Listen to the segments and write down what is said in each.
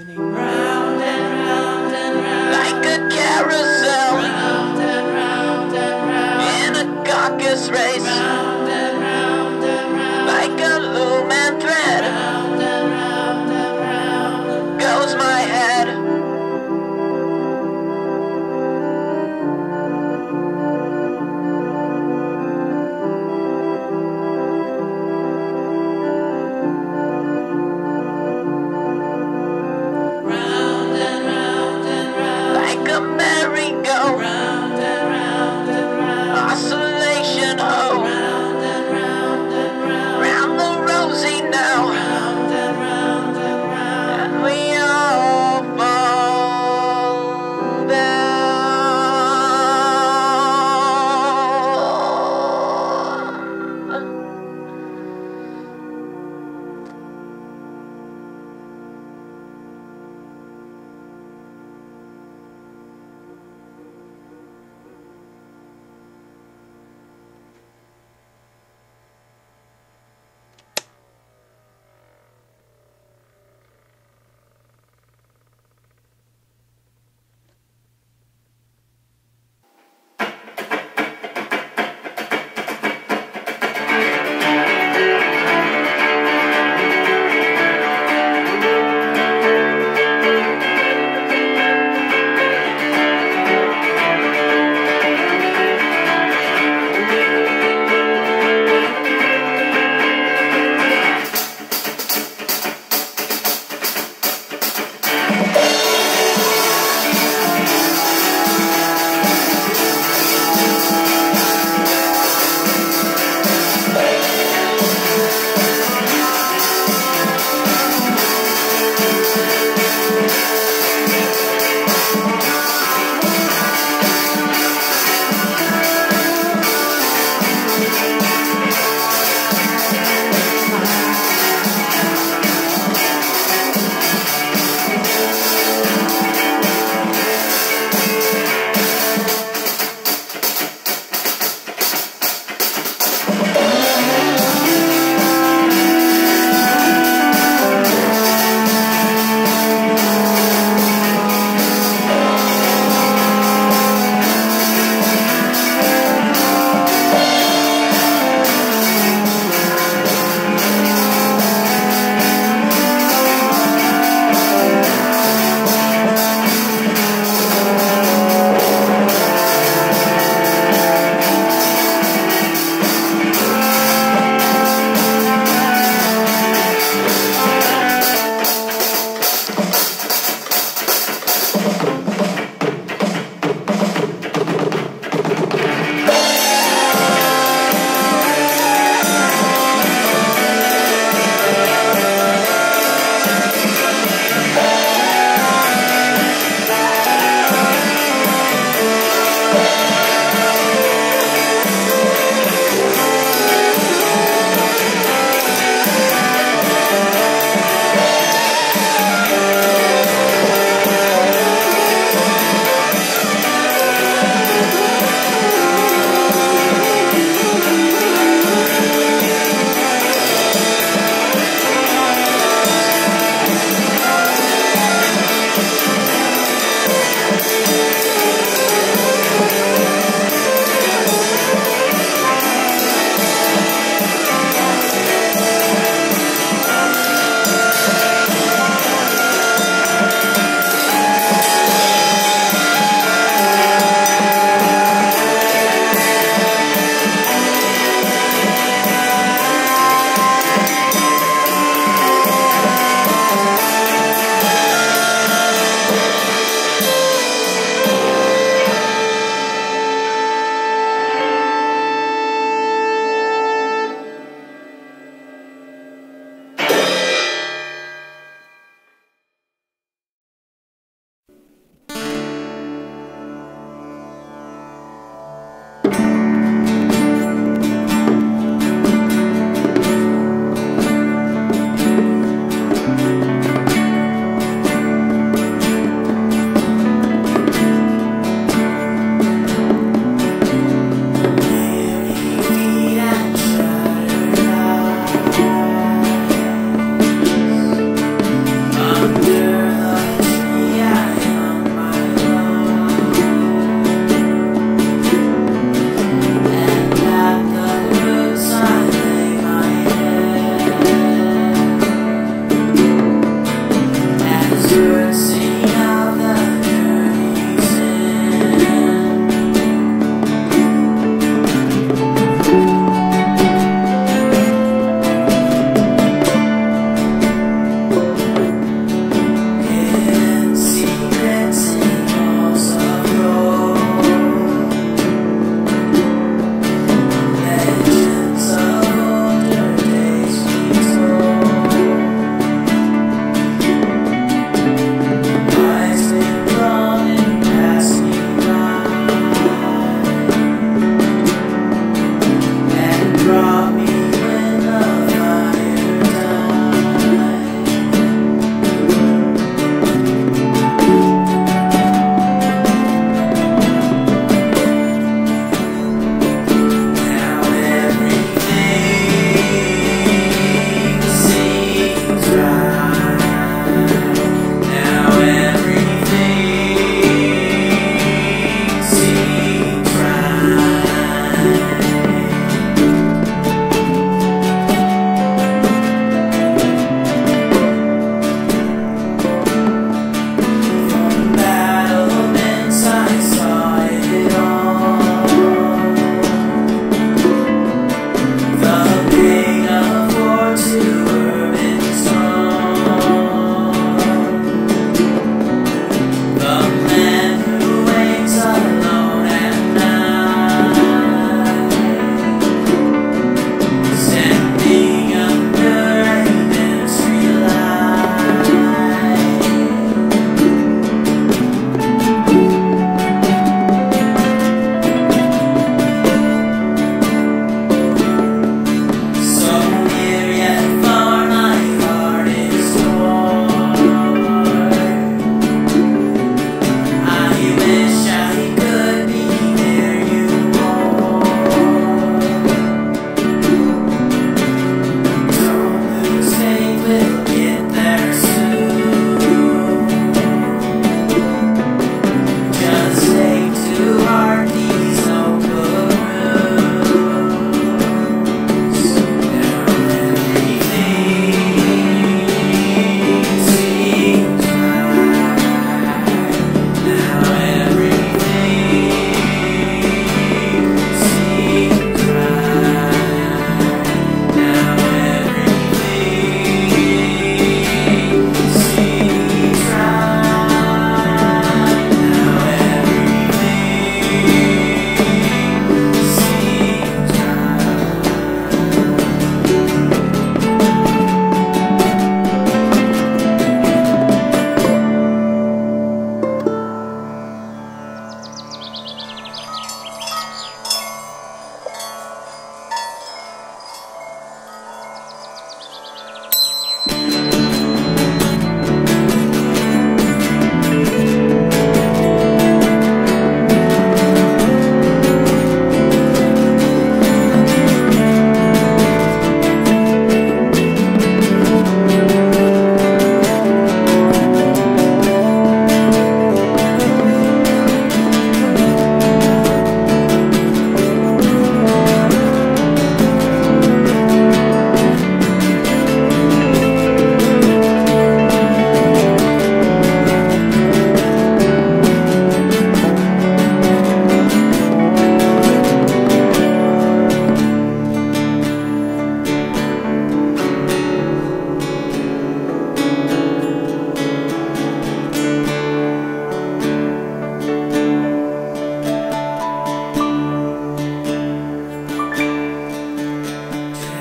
spinning round and round and round like a carousel, round and round and round in a circus race, round and round and round like a loom and thread, round and round and round goes my head. Merry-go-round, oscillation, oh.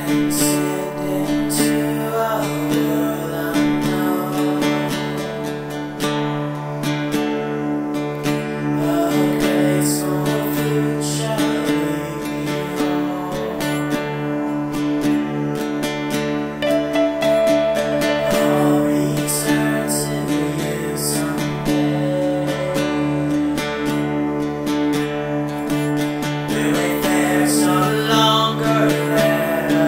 We wait there so longer than I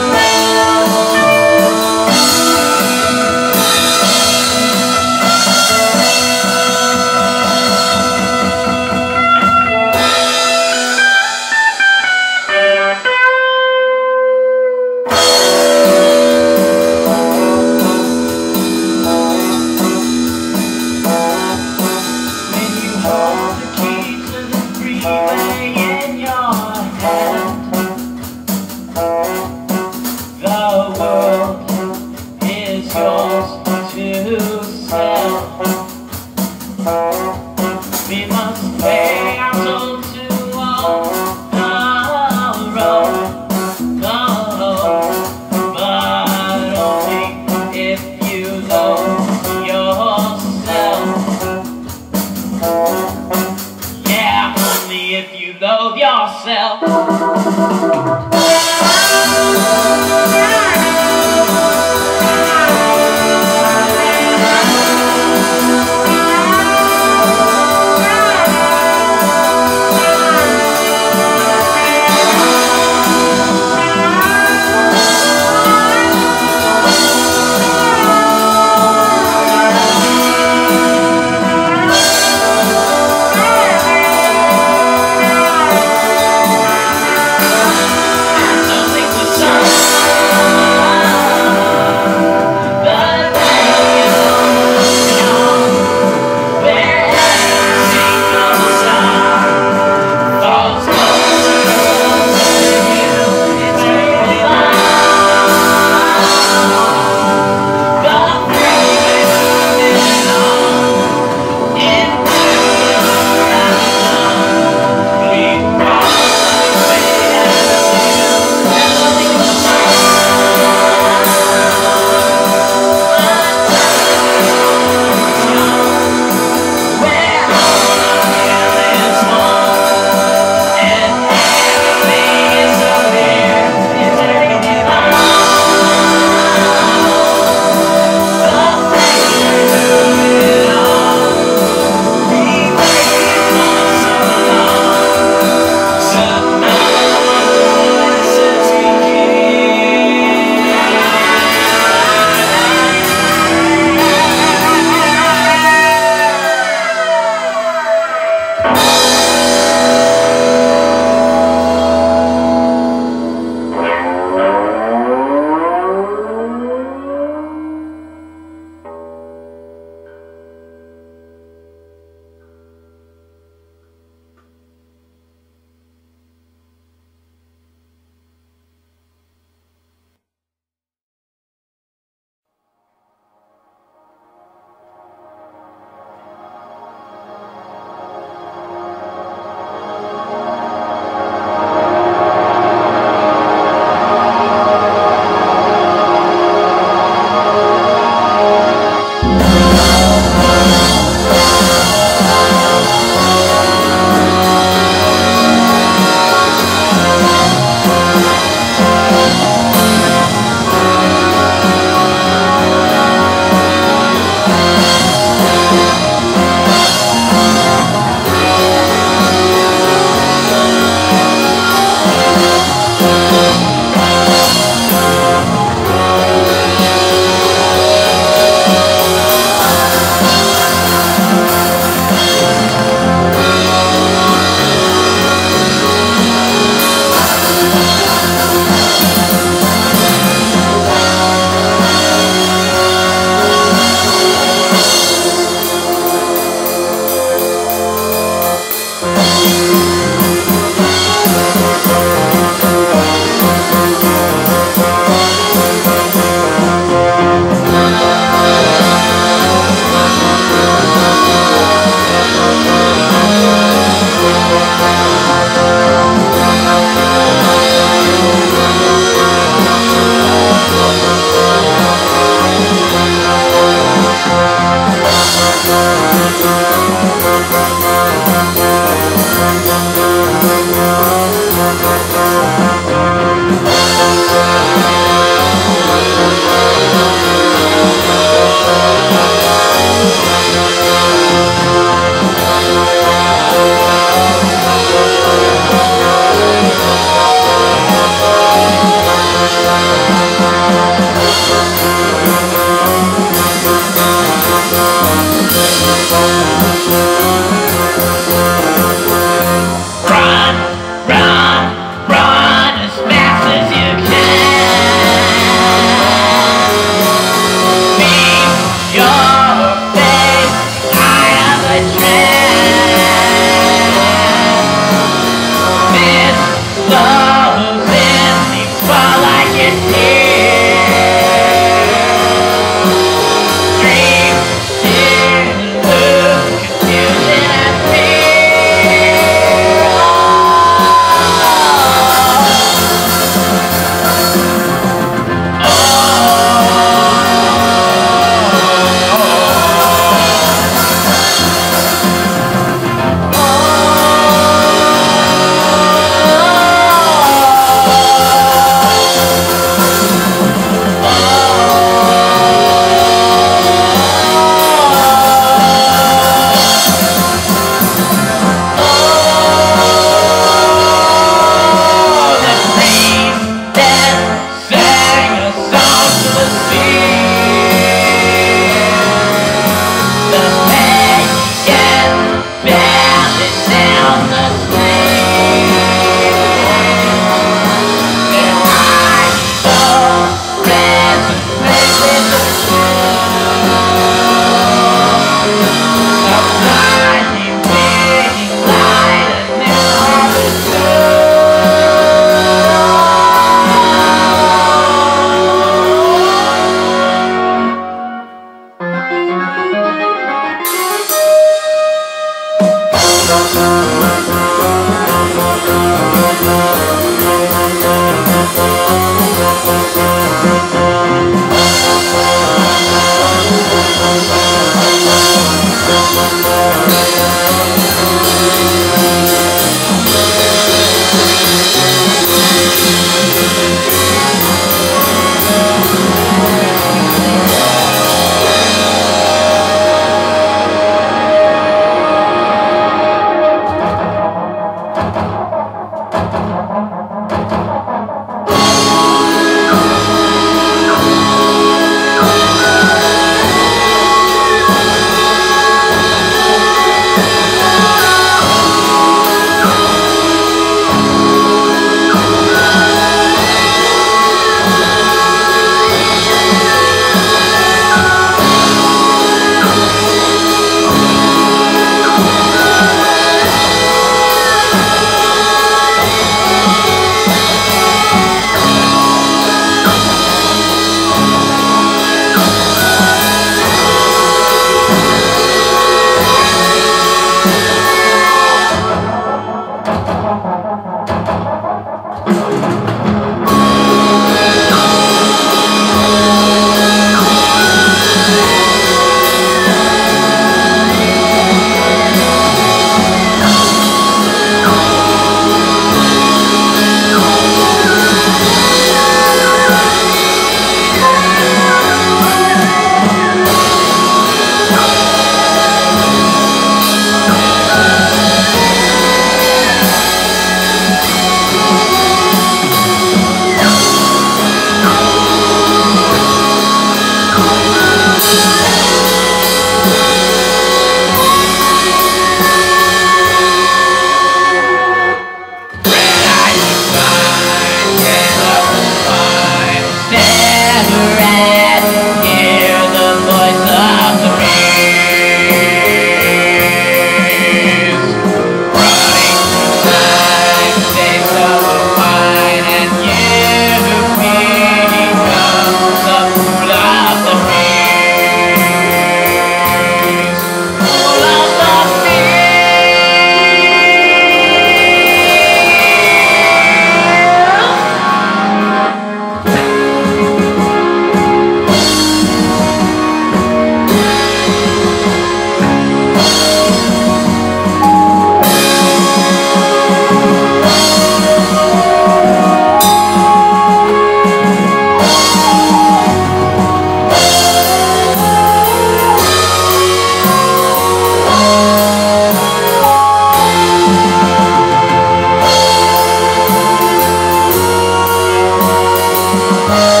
Yeah.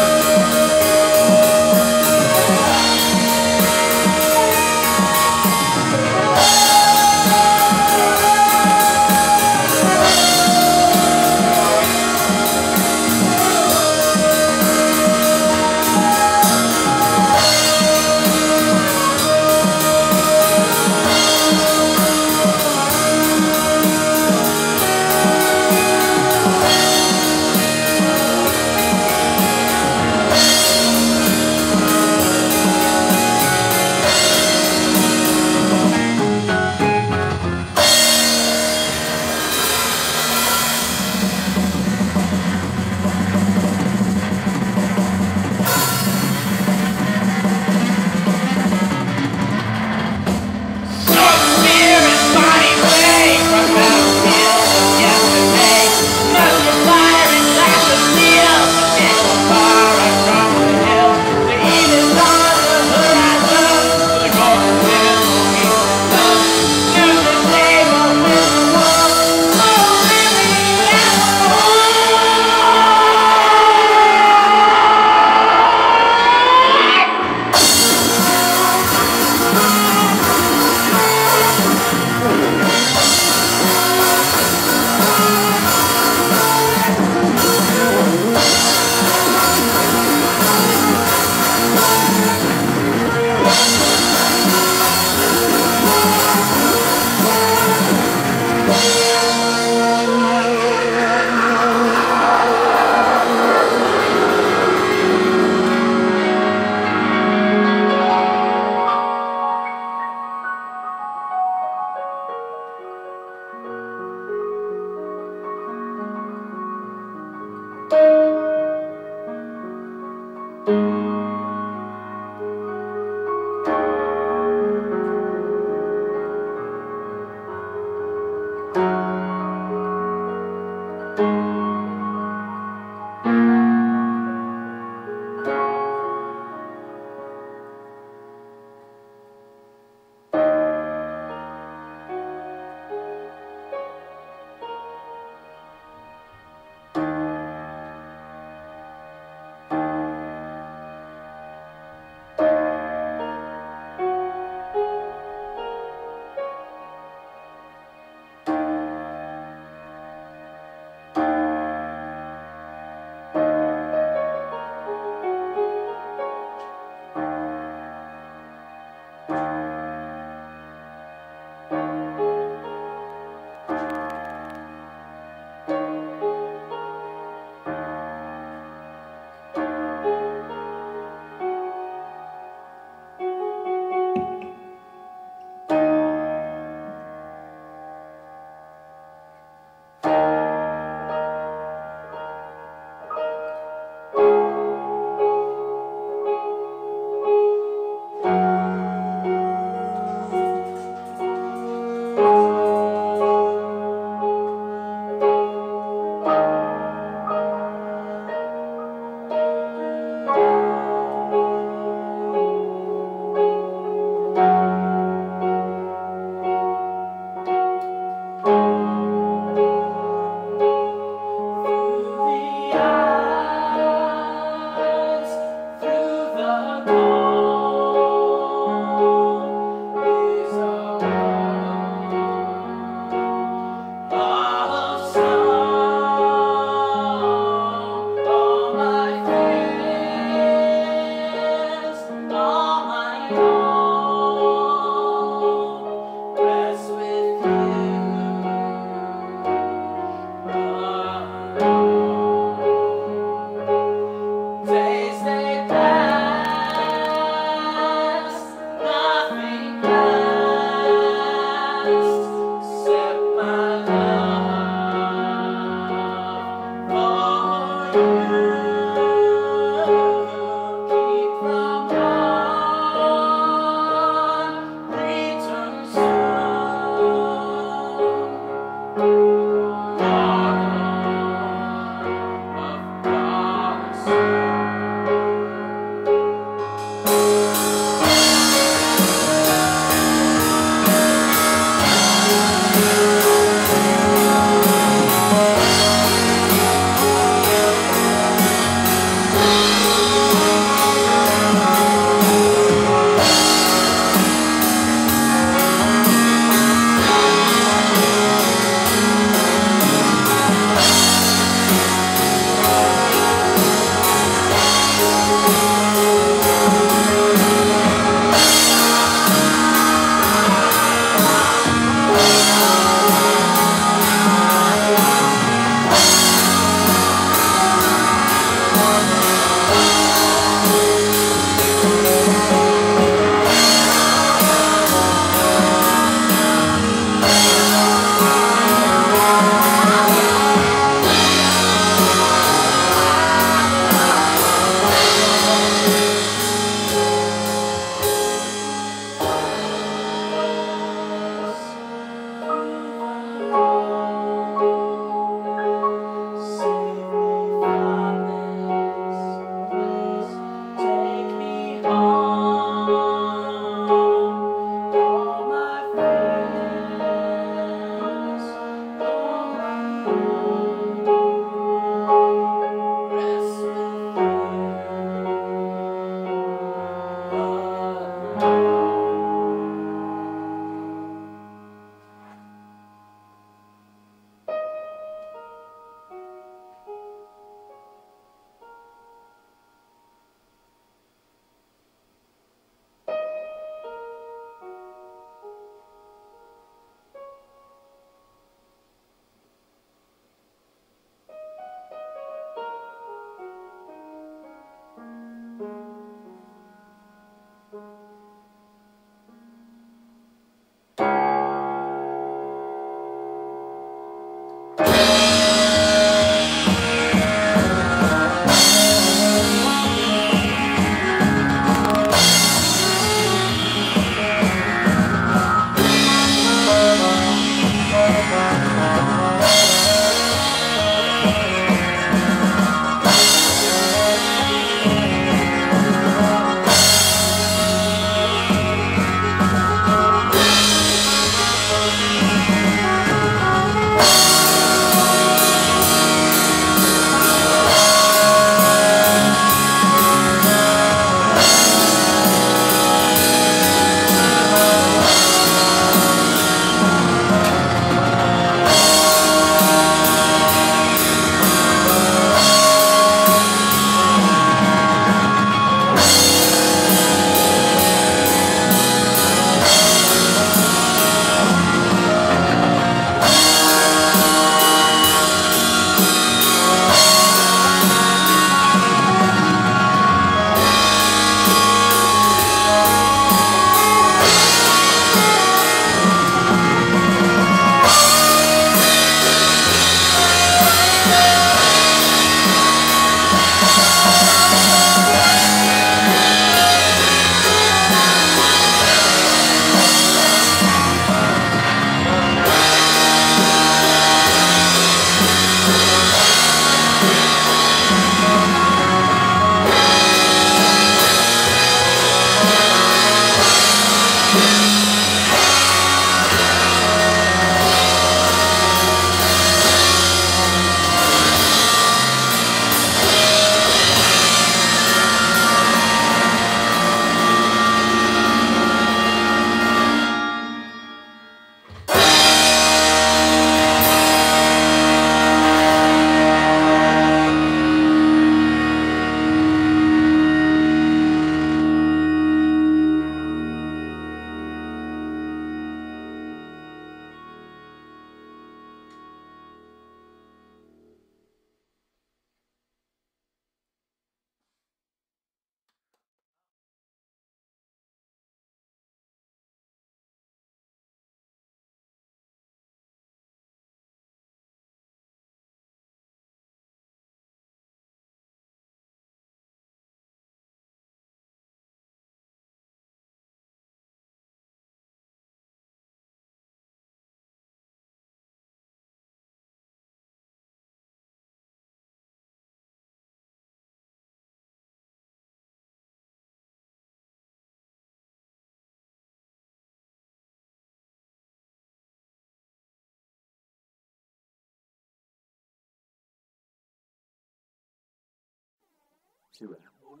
2 hours.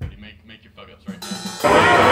Everybody make your fuck ups right now.